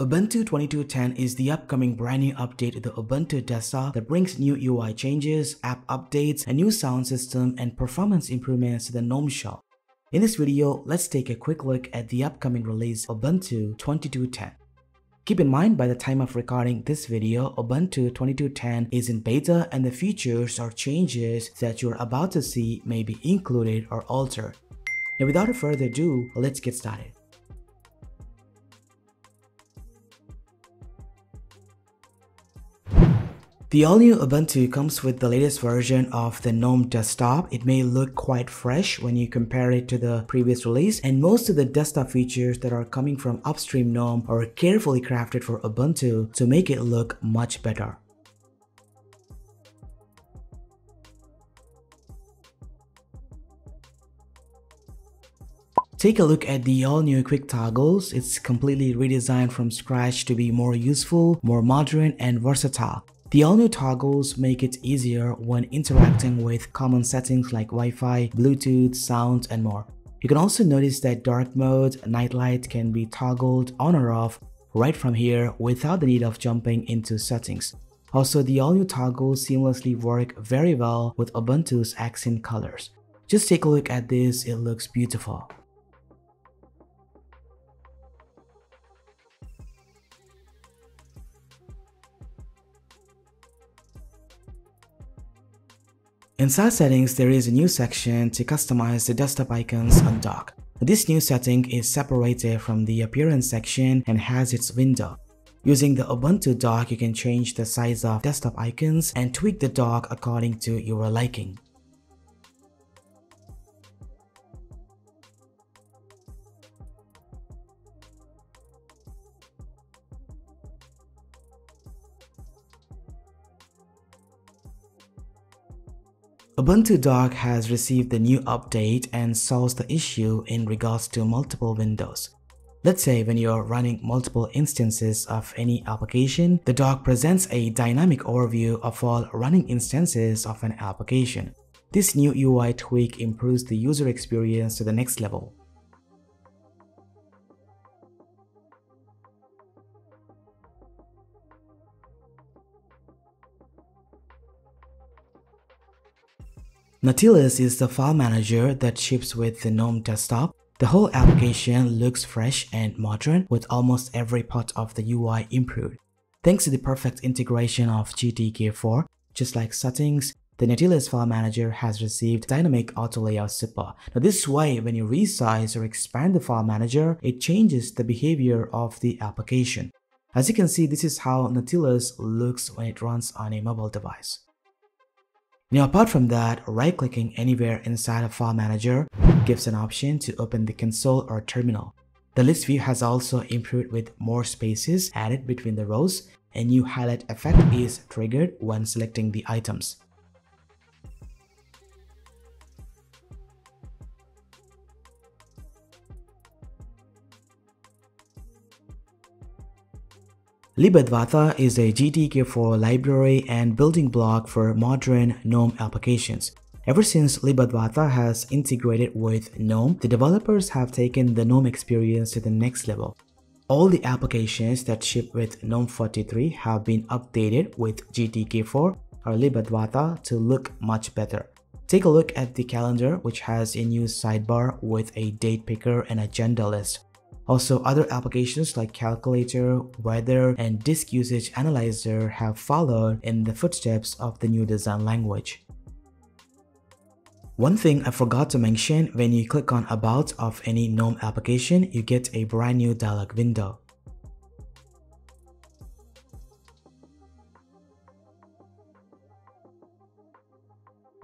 Ubuntu 22.10 is the upcoming brand new update of the Ubuntu desktop that brings new UI changes, app updates, a new sound system, and performance improvements to the GNOME shell. In this video, let's take a quick look at the upcoming release Ubuntu 22.10. Keep in mind, by the time of recording this video, Ubuntu 22.10 is in beta and the features or changes that you're about to see may be included or altered. Now, without further ado, let's get started. The all-new Ubuntu comes with the latest version of the GNOME desktop. It may look quite fresh when you compare it to the previous release, and most of the desktop features that are coming from upstream GNOME are carefully crafted for Ubuntu to make it look much better. Take a look at the all-new quick toggles. It's completely redesigned from scratch to be more useful, more modern, and versatile. The all-new toggles make it easier when interacting with common settings like Wi-Fi, Bluetooth, sound, and more. You can also notice that dark mode, nightlight can be toggled on or off right from here without the need of jumping into settings. Also, the all-new toggles seamlessly work very well with Ubuntu's accent colors. Just take a look at this, it looks beautiful. Inside settings, there is a new section to customize the desktop icons on dock. This new setting is separated from the appearance section and has its window. Using the Ubuntu dock, you can change the size of desktop icons and tweak the dock according to your liking. Ubuntu Dock has received the new update and solves the issue in regards to multiple windows. Let's say when you're running multiple instances of any application, the dock presents a dynamic overview of all running instances of an application. This new UI tweak improves the user experience to the next level. Nautilus is the file manager that ships with the GNOME desktop. The whole application looks fresh and modern, with almost every part of the UI improved. Thanks to the perfect integration of GTK4, just like settings, the Nautilus file manager has received dynamic auto layout support. Now, this way, when you resize or expand the file manager, it changes the behavior of the application. As you can see, this is how Nautilus looks when it runs on a mobile device. Now, apart from that, right-clicking anywhere inside a file manager gives an option to open the console or terminal. The list view has also improved with more spaces added between the rows. A new highlight effect is triggered when selecting the items. Libadwaita is a GTK4 library and building block for modern GNOME applications. Ever since Libadwaita has integrated with GNOME, the developers have taken the GNOME experience to the next level. All the applications that ship with GNOME 43 have been updated with GTK4 or Libadwaita to look much better. Take a look at the calendar, which has a new sidebar with a date picker and agenda list. Also, other applications like Calculator, Weather, and Disk Usage Analyzer have followed in the footsteps of the new design language. One thing I forgot to mention, when you click on About of any GNOME application, you get a brand new dialog window.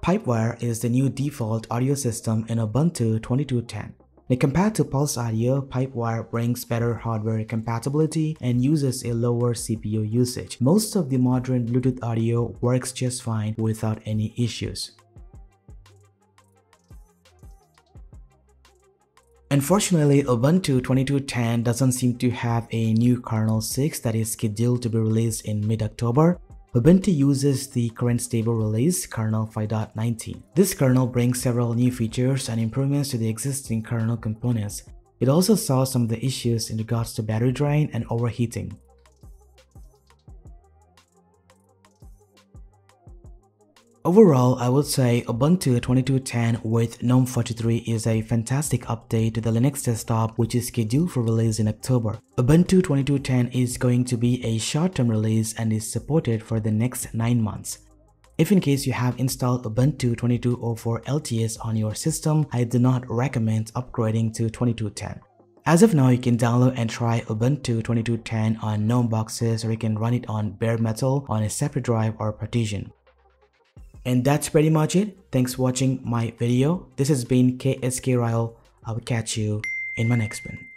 PipeWire is the new default audio system in Ubuntu 22.10. Now, compared to PulseAudio, PipeWire brings better hardware compatibility and uses a lower CPU usage. Most of the modern Bluetooth audio works just fine without any issues. Unfortunately, Ubuntu 22.10 doesn't seem to have a new kernel 6 that is scheduled to be released in mid-October. Ubuntu uses the current stable release, kernel 5.19. This kernel brings several new features and improvements to the existing kernel components. It also saw some of the issues in regards to battery drain and overheating. Overall, I would say Ubuntu 22.10 with GNOME 43 is a fantastic update to the Linux desktop, which is scheduled for release in October. Ubuntu 22.10 is going to be a short-term release and is supported for the next 9 months. If in case you have installed Ubuntu 22.04 LTS on your system, I do not recommend upgrading to 22.10. As of now, you can download and try Ubuntu 22.10 on GNOME boxes, or you can run it on bare metal on a separate drive or partition. And that's pretty much it. Thanks for watching my video. This has been KSK Royal. I will catch you in my next one.